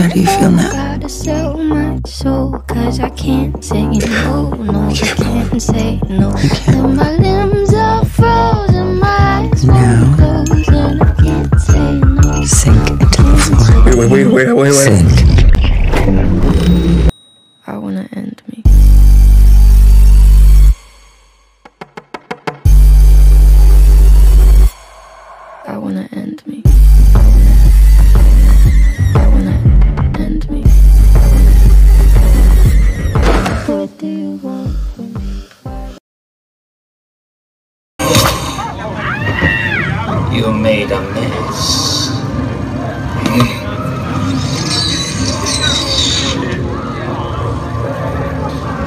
How do you feel now? I gotta sell my soul, cause I can't say no, no, I can't say no. And my limbs are frozen, my eyes won't close, and I can't say no. Sink into the floor. Wait. Sink. I wanna end me. I wanna end me. I wanna end me. What do you want from me? You made a mess.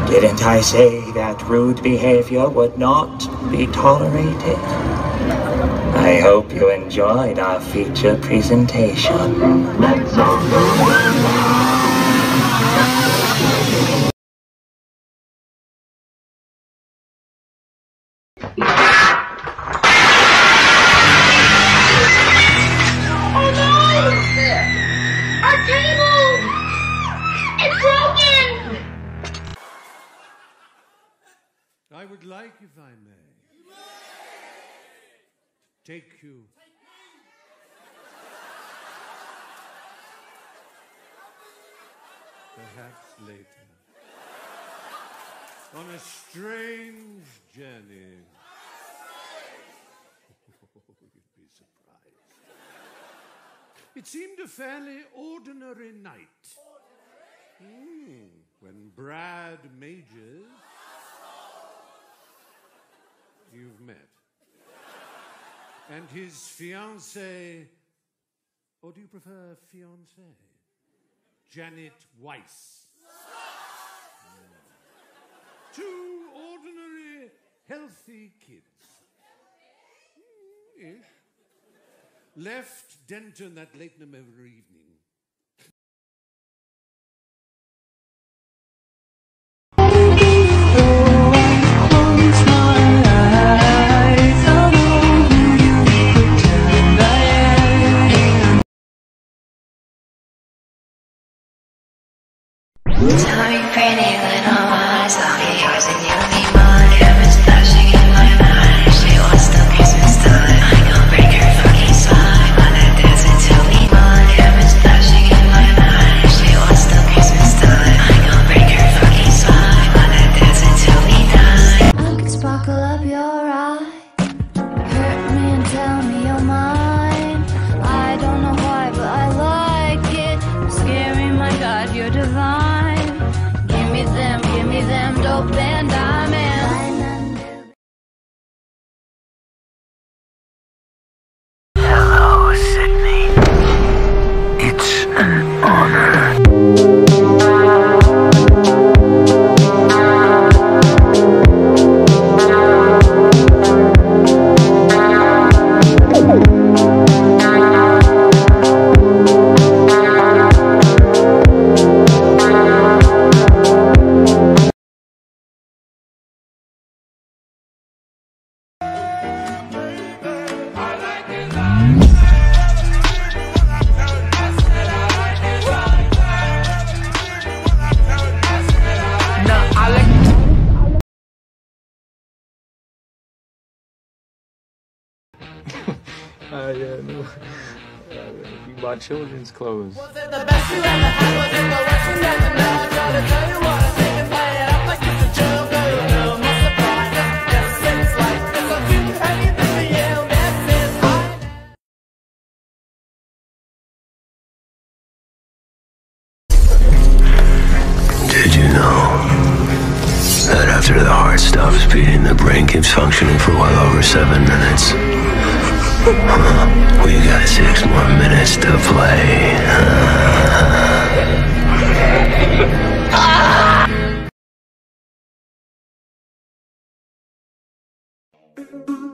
Didn't I say that rude behavior would not be tolerated? I hope you enjoyed our feature presentation. Oh no! Our table! It's broken! I would like, if I may, take you perhaps later on a strange journey. Oh, you'd be surprised. It seemed a fairly ordinary night when Brad Majors, you've met, and his fiancée, or do you prefer fiancée, Janet Weiss. Two ordinary, healthy kids. Ish. Left Denton that late November evening. Tell me pretty little lies, I'll be yours and you'll be mine. Heaven's flashing in my mind, she wants the Christmas time. I gon' break her fucking spine, while they're dancing to be mine. Heaven's flashing in my mind, she wants the Christmas time. I gon' break her fucking spine, while they're dancing to be done. I could sparkle up your eye, hurt me and tell me you're mine. I don't know why, but I like it. I'm scary, my God, you're divine. Them dope and diamonds. Hello, Sydney. It's an honor. You buy children's clothes. Was it the best you ever had? Was it the worst you ever had? Now I gotta tell you what I think and play it up like it's a joke. Girl, you know my surprise. That's what it's like. It's so cute. Anything for you, that's it. Did you know that after the heart stops beating, the brain keeps functioning for well over 7 minutes? We got 6 more minutes to play.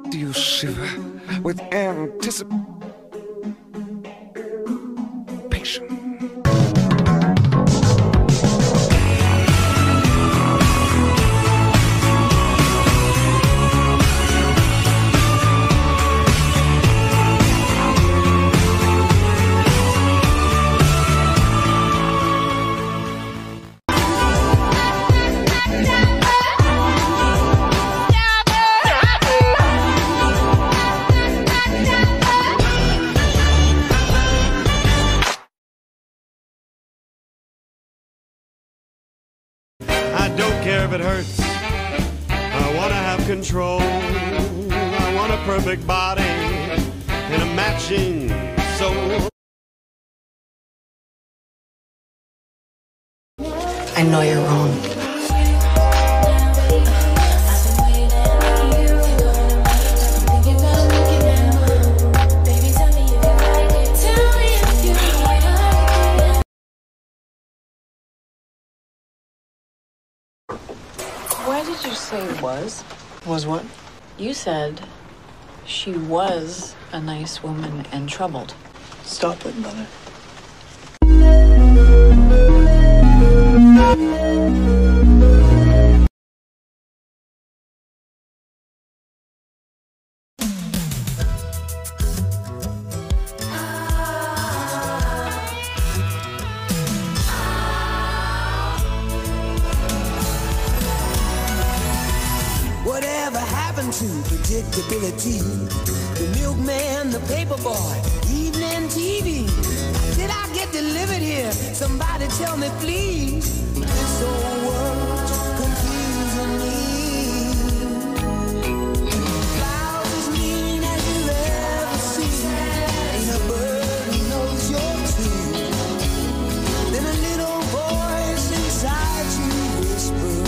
Do you shiver with anticipation? care if it hurts. I want to have control. I want a perfect body and a matching soul. I know you're wrong. Why did you say was? Was what? You said she was a nice woman and troubled. Stop it, mother. To predictability, the milkman, the paper boy, evening TV. Did I get delivered here? Somebody tell me, please. This whole world's confusing me. Clouds as mean as you've ever seen, and a bird knows your tune. Then a little voice inside you whispers.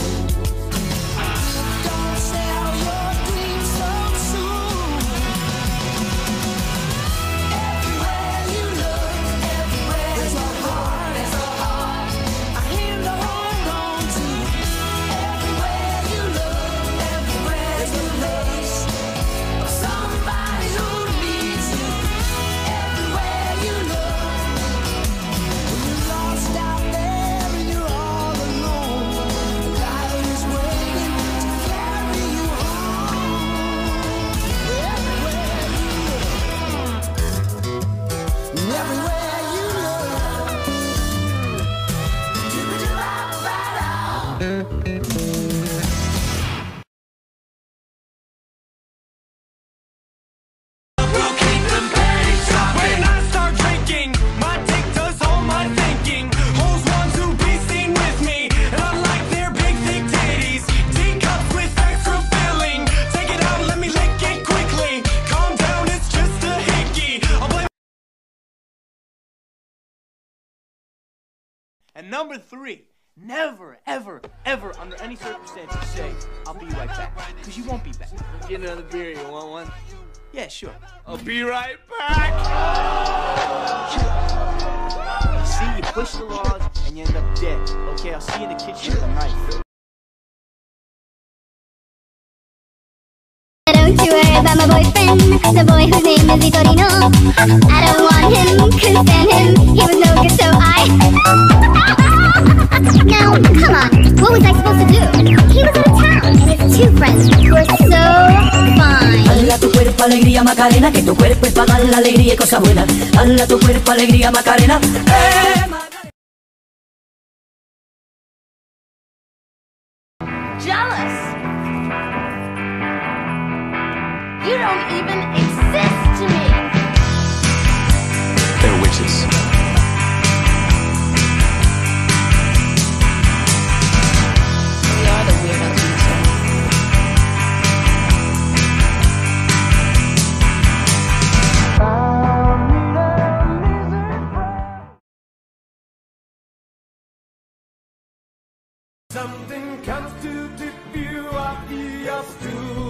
And number 3, never, ever, ever, under any circumstances, say, I'll be right back. Because you won't be back. Get another beer, you want one? Yeah, sure. I'll be right back! Oh! See, you push the laws, and you end up dead. Okay, I'll see you in the kitchen tonight. Don't you worry about my boyfriend, the boy whose name is Vitorino. I don't want him, couldn't stand him, he was no good, so I... Now, come on, what was I supposed to do? He was out of town, and his 2 friends were so fine. Dale a tu cuerpo alegría, Macarena, que tu cuerpo es para dar la alegría y cosa buena. Dale a tu cuerpo alegría, Macarena. Jealous! You don't even exist to me! They're witches. We are the weirdos in this world. Something comes to tip you off your stool.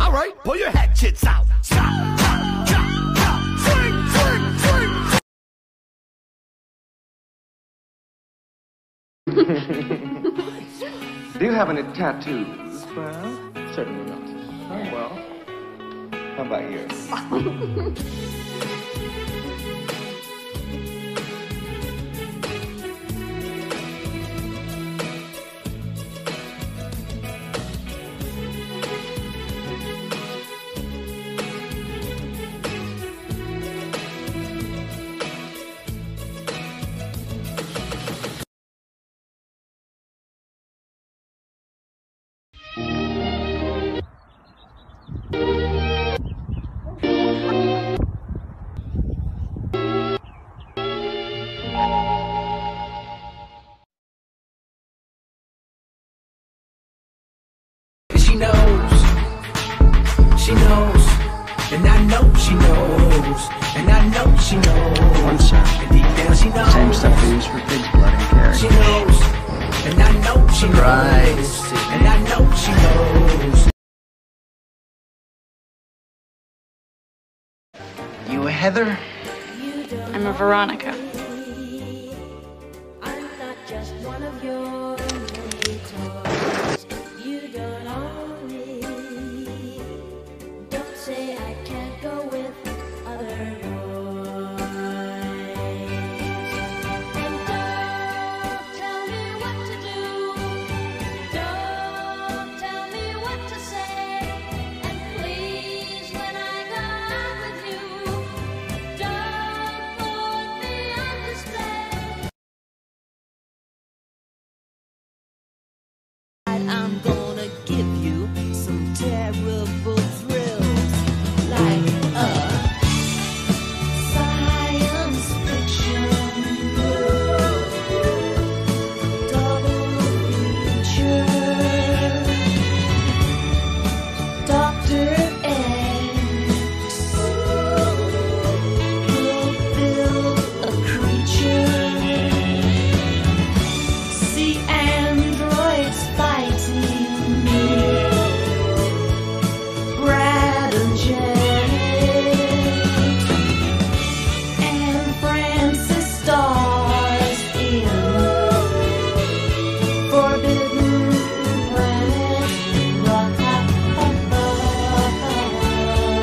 Alright, pull your hatchets out. Do you have any tattoos? Well, certainly not. Oh, well. How about yours? Heather? I'm a Veronica. I'm not just one of your toys. You don't own me. Don't say I can't go with other boys. And don't tell me what to do. Don't tell me what to say. And please, when I go out with you, don't put me on display. I'm gonna give you some terrible thrills, like a science fiction world, double feature, Dr. X will build a creature, see androids fighting me, Brad and Janet, and Francis stars in Forbidden Planet.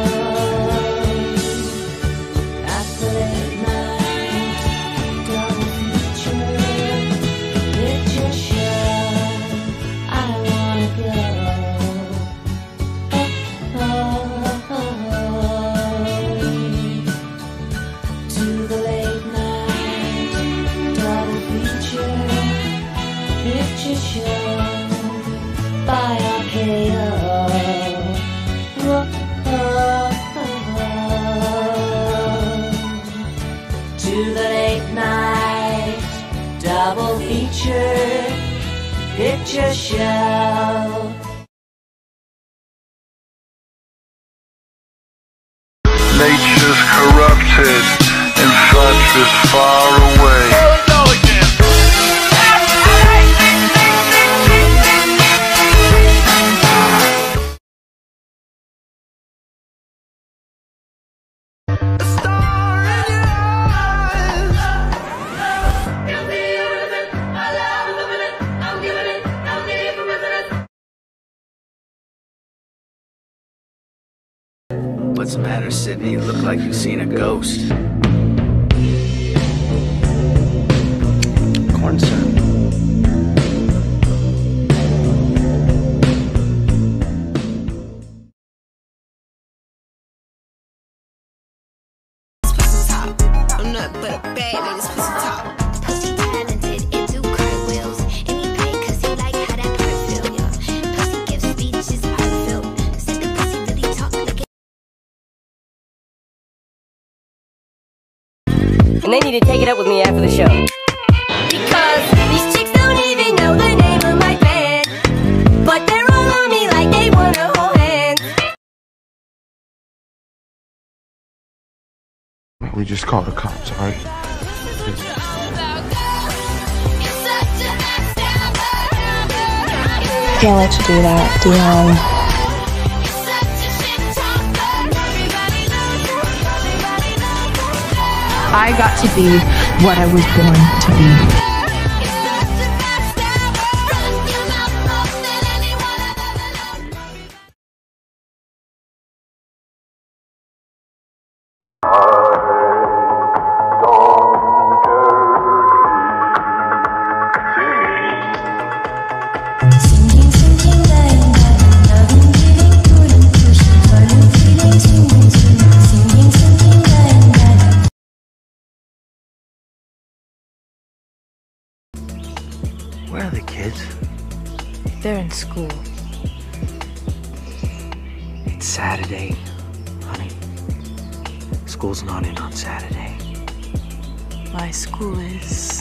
At the late night double feature picture show, I wanna go. To the late night double feature picture show by RKO. To the late night double feature picture show. Nature's corrupted, and such is far away. Here we go again. A star in your eyes. Help me out with it. My love, I'm giving it. I'm giving it. I'm giving it. What's the matter, Sydney? You look like you've seen a ghost. Corn syrup. Pussy top. I'm not but a bad nigga's pussy top. Pussy talented and do cartwheels, and he great 'cause he like how that part feel. Yeah. Pussy gives speeches heartfelt. Said the pussy really talk like it. And they need to take it up with me after the show. Because these chicks don't even know the name of my band, but they're all on me like they wanna hold hands. We just called the cops, all right? Can't let you do that, Dion. I got to be what I was born to be. Where are the kids? They're in school. It's Saturday, honey. School's not in on Saturday. My school is...